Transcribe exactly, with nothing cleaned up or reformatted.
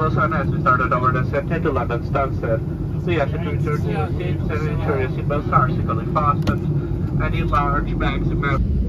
Suasana as we started over the city to London Stansted. We had to turn to the seats and ensure your seatbelts are securely fastened and enlarge bags and